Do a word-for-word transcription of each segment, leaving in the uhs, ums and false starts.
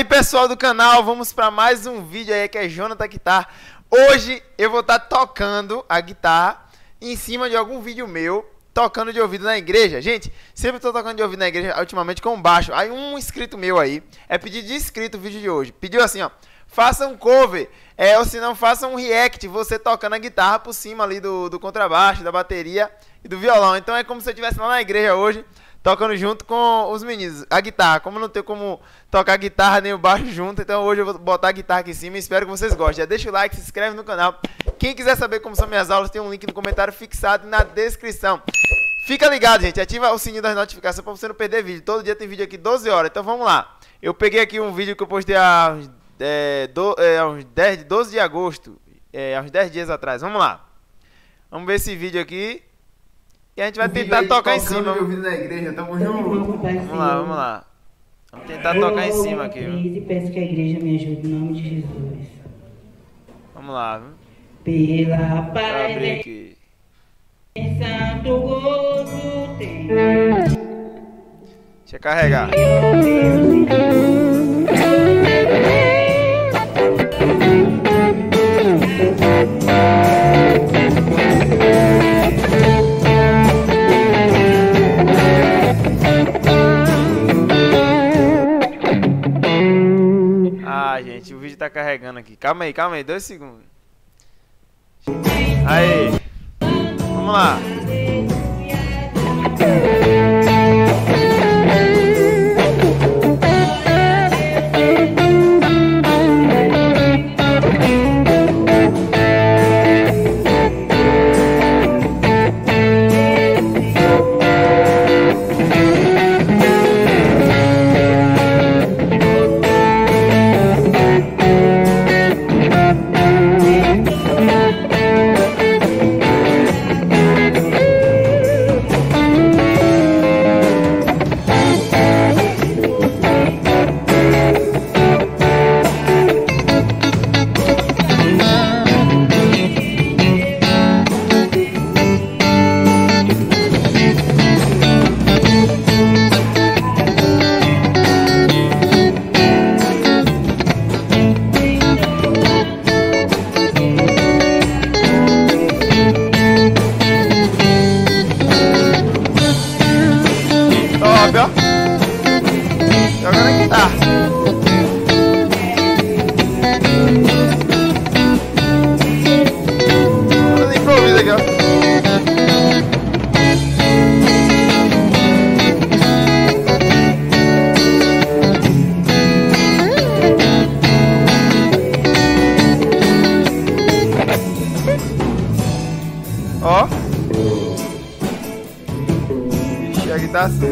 aí, pessoal do canal, vamos para mais um vídeo aí que é Jonatha Guitarra. Hoje eu vou estar tá tocando a guitarra em cima de algum vídeo meu, tocando de ouvido na igreja. Gente, sempre estou tocando de ouvido na igreja, ultimamente com baixo. Aí um inscrito meu aí, é pedido de inscrito o vídeo de hoje, pediu assim, ó: faça um cover, é, ou se não, faça um react, você tocando a guitarra por cima ali do, do contrabaixo, da bateria e do violão. Então é como se eu estivesse lá na igreja hoje, tocando junto com os meninos, a guitarra. Como não tem como tocar a guitarra nem o baixo junto, então hoje eu vou botar a guitarra aqui em cima e espero que vocês gostem. Já deixa o like, se inscreve no canal. Quem quiser saber como são minhas aulas, tem um link no comentário fixado na descrição. Fica ligado, gente, ativa o sininho das notificações para você não perder vídeo. Todo dia tem vídeo aqui doze horas, então vamos lá. Eu peguei aqui um vídeo que eu postei há uns, é, do, é, uns dez, doze de agosto, é, há uns dez dias atrás. Vamos lá, vamos ver esse vídeo aqui. E a gente vai tentar tocar em cima. Vamos lá, vamos lá. Vamos tentar tocar em cima aqui. E peço que a igreja me ajude em nome de Jesus. Vamos lá. Pela paz em santo gozo tem. Deixa eu carregar. Gente, o vídeo tá carregando aqui. Calma aí, calma aí, dois segundos. Aí, vamos lá. Ó, ixi, a guitarra assim.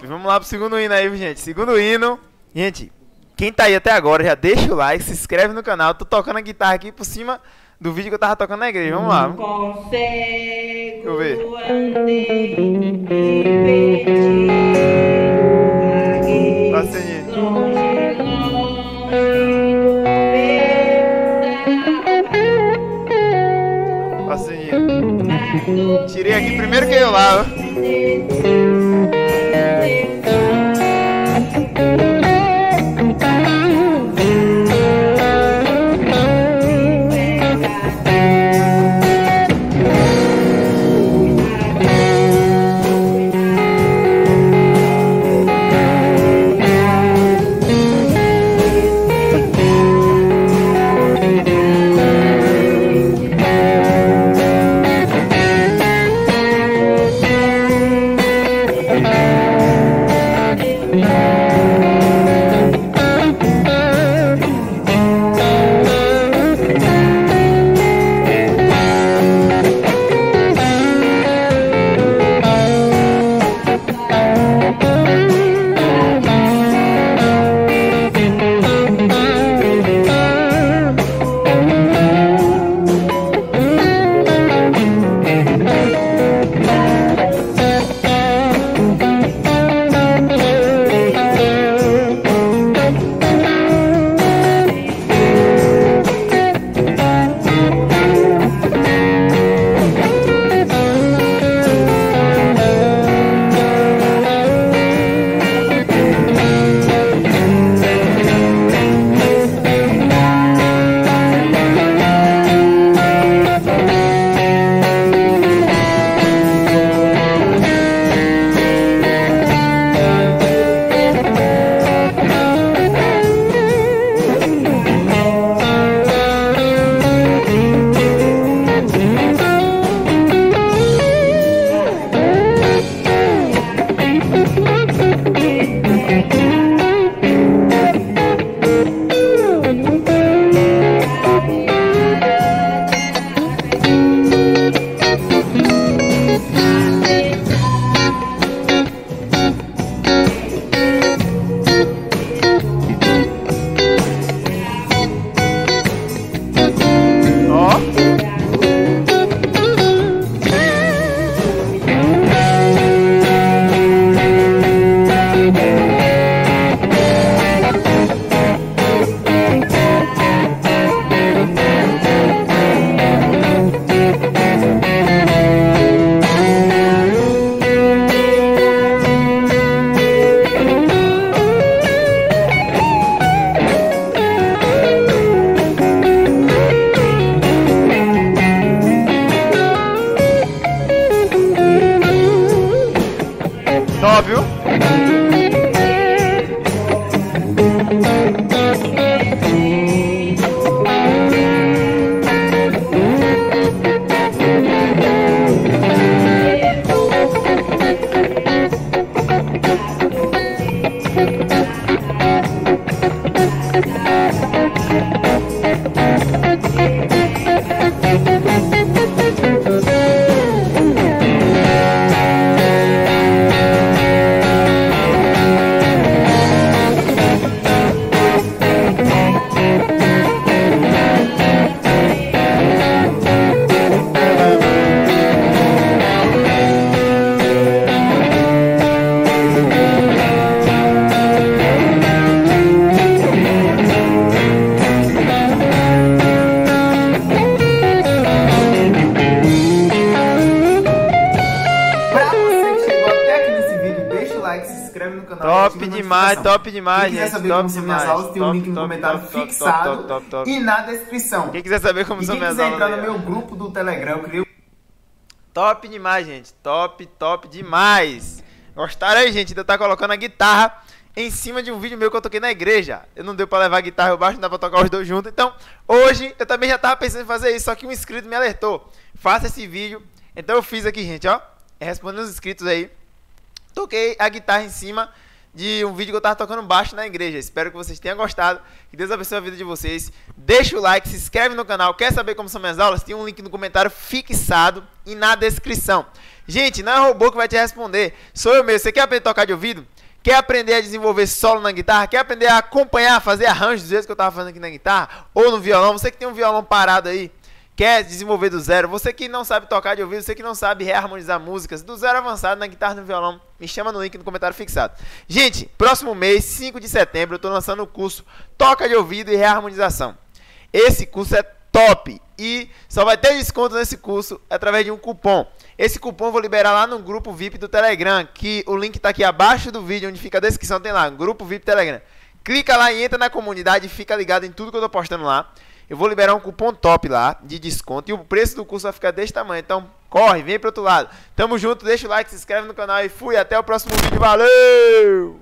top. Vamos lá pro segundo hino aí, gente. Segundo hino. Gente, quem tá aí até agora, já deixa o like, se inscreve no canal. Tô tocando a guitarra aqui por cima do vídeo que eu tava tocando na igreja. Vamos lá. Consegue, eu ver. Assim, gente. Tirei aqui primeiro que eu lá. Top demais, top demais, gente. Quem quiser saber como são minhas aulas, tem um link no comentário fixado e na descrição. Quem quiser saber como são minhas aulas, entrar no meu grupo do Telegram, eu criei... Top demais, gente. Top, top demais. Gostaram aí, gente? Eu tá colocando a guitarra em cima de um vídeo meu que eu toquei na igreja. Eu não deu pra levar a guitarra e o baixo, não dá pra tocar os dois juntos. Então, hoje, eu também já tava pensando em fazer isso, só que um inscrito me alertou. Faça esse vídeo. Então eu fiz aqui, gente, ó. Respondendo os inscritos aí. Toquei a guitarra em cima de um vídeo que eu tava tocando baixo na igreja. Espero que vocês tenham gostado, que Deus abençoe a vida de vocês. Deixa o like, se inscreve no canal. Quer saber como são minhas aulas? Tem um link no comentário fixado e na descrição. Gente, não é robô que vai te responder, sou eu mesmo. Você quer aprender a tocar de ouvido? Quer aprender a desenvolver solo na guitarra? Quer aprender a acompanhar, fazer arranjos dos jeitos que eu tava fazendo aqui na guitarra? Ou no violão? Você que tem um violão parado aí, quer desenvolver do zero? Você que não sabe tocar de ouvido, você que não sabe reharmonizar músicas, do zero avançado na guitarra e no violão, me chama no link no comentário fixado. Gente, próximo mês, cinco de setembro, eu estou lançando o curso Toca de Ouvido e Reharmonização. Esse curso é top e só vai ter desconto nesse curso através de um cupom. Esse cupom eu vou liberar lá no grupo V I P do Telegram, que o link está aqui abaixo do vídeo, onde fica a descrição, tem lá, grupo V I P Telegram. Clica lá e entra na comunidade e fica ligado em tudo que eu estou postando lá. Eu vou liberar um cupom top lá, de desconto, e o preço do curso vai ficar desse tamanho. Então, corre, vem pro outro lado. Tamo junto, deixa o like, se inscreve no canal e fui. Até o próximo vídeo. Valeu!